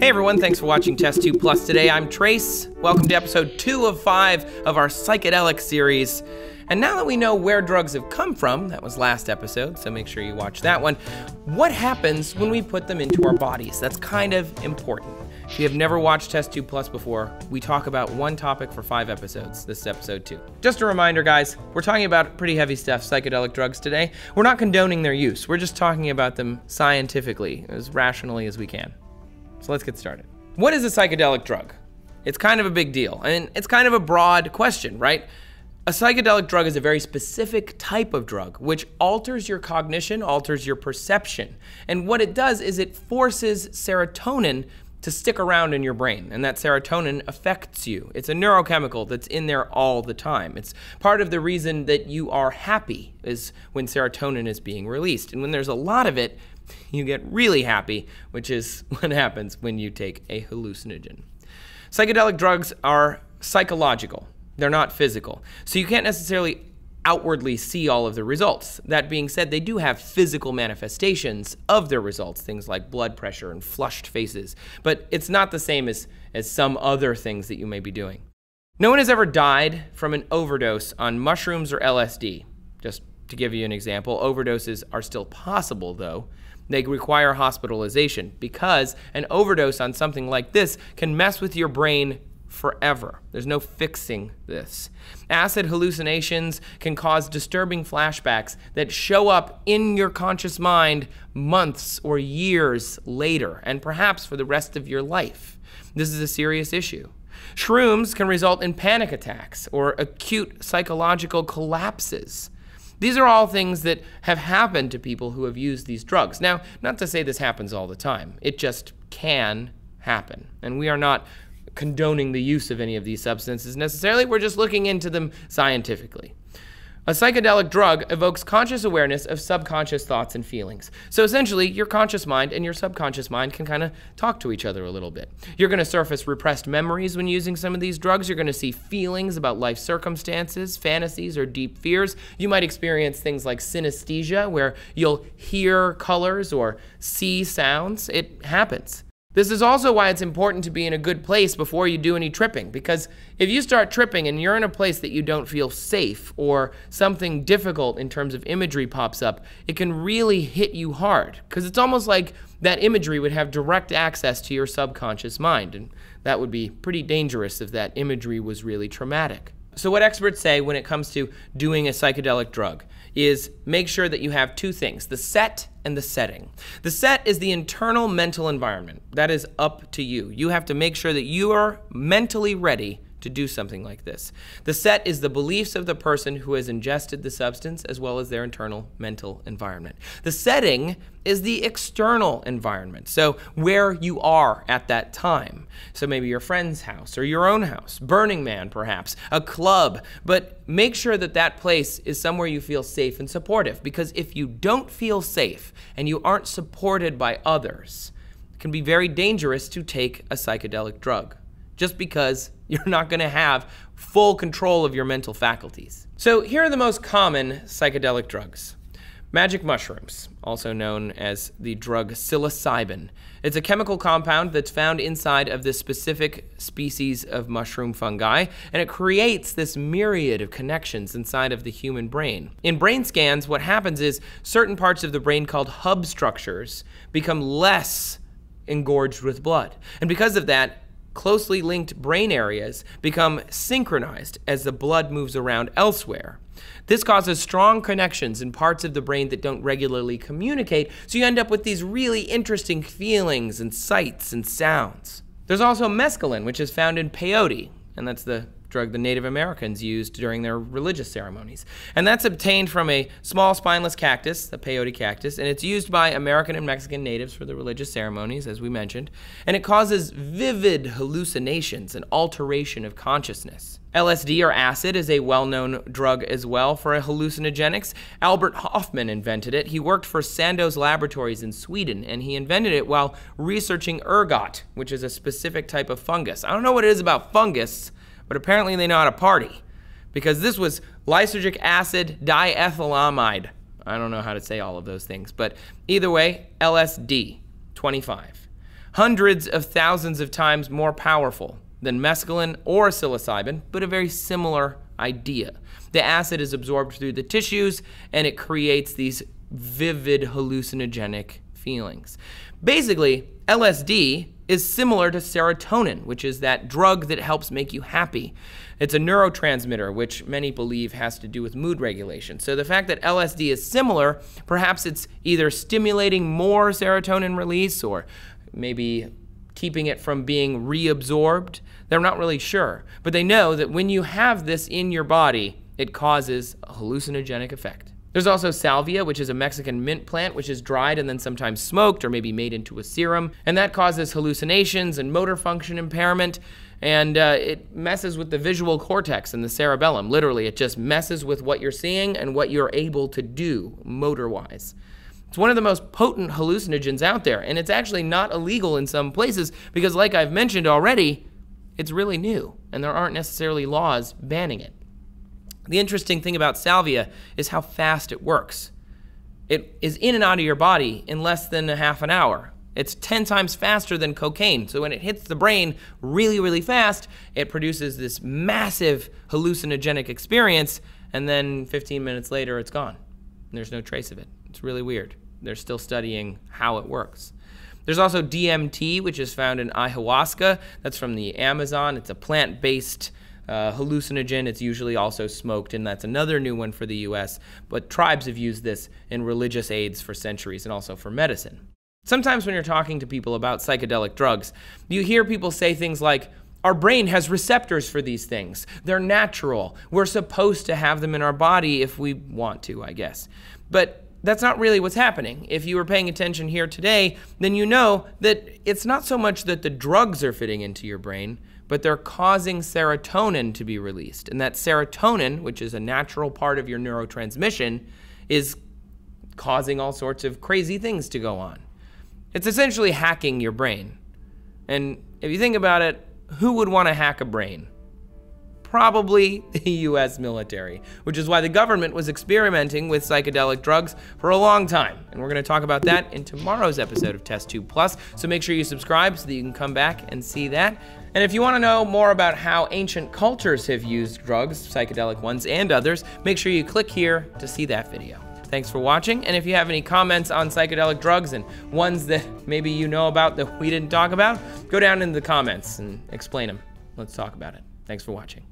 Hey everyone, thanks for watching Test 2 Plus today. I'm Trace. Welcome to episode 2 of 5 of our psychedelic series. And now that we know where drugs have come from, that was last episode, so make sure you watch that one, what happens when we put them into our bodies? That's kind of important. If you have never watched Test 2 Plus before, we talk about one topic for 5 episodes. This is episode 2. Just a reminder, guys, we're talking about pretty heavy stuff, psychedelic drugs today. We're not condoning their use. We're just talking about them scientifically, as rationally as we can. So let's get started. What is a psychedelic drug? It's kind of a big deal, and it's kind of a broad question, right? A psychedelic drug is a very specific type of drug which alters your cognition, alters your perception. And what it does is it forces serotonin to stick around in your brain, and that serotonin affects you. It's a neurochemical that's in there all the time. It's part of the reason that you are happy is when serotonin is being released. And when there's a lot of it, you get really happy, which is what happens when you take a hallucinogen. Psychedelic drugs are psychological. They're not physical. So you can't necessarily outwardly see all of the results. That being said, they do have physical manifestations of their results, things like blood pressure and flushed faces. But it's not the same as some other things that you may be doing. No one has ever died from an overdose on mushrooms or LSD. Just to give you an example, overdoses are still possible, though. They require hospitalization because an overdose on something like this can mess with your brain forever. There's no fixing this. Acid hallucinations can cause disturbing flashbacks that show up in your conscious mind months or years later, and perhaps for the rest of your life. This is a serious issue. Shrooms can result in panic attacks or acute psychological collapses. These are all things that have happened to people who have used these drugs. Now, not to say this happens all the time. It just can happen, and we are not condoning the use of any of these substances necessarily. We're just looking into them scientifically. A psychedelic drug evokes conscious awareness of subconscious thoughts and feelings. So essentially, your conscious mind and your subconscious mind can kind of talk to each other a little bit. You're going to surface repressed memories when using some of these drugs. You're going to see feelings about life circumstances, fantasies, or deep fears. You might experience things like synesthesia, where you'll hear colors or see sounds. It happens. This is also why it's important to be in a good place before you do any tripping, because if you start tripping and you're in a place that you don't feel safe or something difficult in terms of imagery pops up, it can really hit you hard, because it's almost like that imagery would have direct access to your subconscious mind, and that would be pretty dangerous if that imagery was really traumatic. So what experts say when it comes to doing a psychedelic drug is make sure that you have two things: the set and the setting. The set is the internal mental environment. That is up to you. You have to make sure that you are mentally ready to do something like this. The set is the beliefs of the person who has ingested the substance, as well as their internal mental environment. The setting is the external environment, so where you are at that time. So maybe your friend's house or your own house, Burning Man perhaps, a club, but make sure that that place is somewhere you feel safe and supportive, because if you don't feel safe and you aren't supported by others, it can be very dangerous to take a psychedelic drug, just because you're not going to have full control of your mental faculties. So here are the most common psychedelic drugs. Magic mushrooms, also known as the drug psilocybin. It's a chemical compound that's found inside of this specific species of mushroom fungi, and it creates this myriad of connections inside of the human brain. In brain scans, what happens is certain parts of the brain called hub structures become less engorged with blood. And because of that, closely linked brain areas become synchronized as the blood moves around elsewhere. This causes strong connections in parts of the brain that don't regularly communicate, so you end up with these really interesting feelings and sights and sounds. There's also mescaline, which is found in peyote, and that's the drug the Native Americans used during their religious ceremonies. And that's obtained from a small spineless cactus, the peyote cactus, and it's used by American and Mexican natives for the religious ceremonies, as we mentioned. And it causes vivid hallucinations and alteration of consciousness. LSD or acid is a well-known drug as well for hallucinogenics. Albert Hofmann invented it. He worked for Sandoz Laboratories in Sweden, and he invented it while researching ergot, which is a specific type of fungus. I don't know what it is about fungus, but apparently they know how to party, because this was lysergic acid diethylamide. I don't know how to say all of those things, but either way, LSD, 25. hundreds of thousands of times more powerful than mescaline or psilocybin, but a very similar idea. The acid is absorbed through the tissues and it creates these vivid hallucinogenic feelings. Basically, LSD is similar to serotonin, which is that drug that helps make you happy. It's a neurotransmitter, which many believe has to do with mood regulation. So the fact that LSD is similar, perhaps it's either stimulating more serotonin release or maybe keeping it from being reabsorbed. They're not really sure, but they know that when you have this in your body, it causes a hallucinogenic effect. There's also salvia, which is a Mexican mint plant, which is dried and then sometimes smoked or maybe made into a serum. And that causes hallucinations and motor function impairment. And it messes with the visual cortex and the cerebellum. Literally, it just messes with what you're seeing and what you're able to do motor-wise. It's one of the most potent hallucinogens out there. And it's actually not illegal in some places because, like I've mentioned already, it's really new and there aren't necessarily laws banning it. The interesting thing about salvia is how fast it works. It is in and out of your body in less than a half an hour. It's 10 times faster than cocaine. So when it hits the brain really, really fast, it produces this massive hallucinogenic experience. And then 15 minutes later, it's gone. There's no trace of it. It's really weird. They're still studying how it works. There's also DMT, which is found in ayahuasca. That's from the Amazon. It's a plant-based hallucinogen. It's usually also smoked, and that's another new one for the US, but tribes have used this in religious aids for centuries and also for medicine. Sometimes when you're talking to people about psychedelic drugs, you hear people say things like, our brain has receptors for these things. They're natural. We're supposed to have them in our body if we want to, I guess. But that's not really what's happening. If you were paying attention here today, then you know that it's not so much that the drugs are fitting into your brain, but they're causing serotonin to be released. And that serotonin, which is a natural part of your neurotransmission, is causing all sorts of crazy things to go on. It's essentially hacking your brain. And if you think about it, who would want to hack a brain? Probably the US military, which is why the government was experimenting with psychedelic drugs for a long time. And we're going to talk about that in tomorrow's episode of Test Tube Plus. So make sure you subscribe so that you can come back and see that. And if you want to know more about how ancient cultures have used drugs, psychedelic ones and others, make sure you click here to see that video. Thanks for watching, and if you have any comments on psychedelic drugs and ones that maybe you know about that we didn't talk about, go down in the comments and explain them. Let's talk about it. Thanks for watching.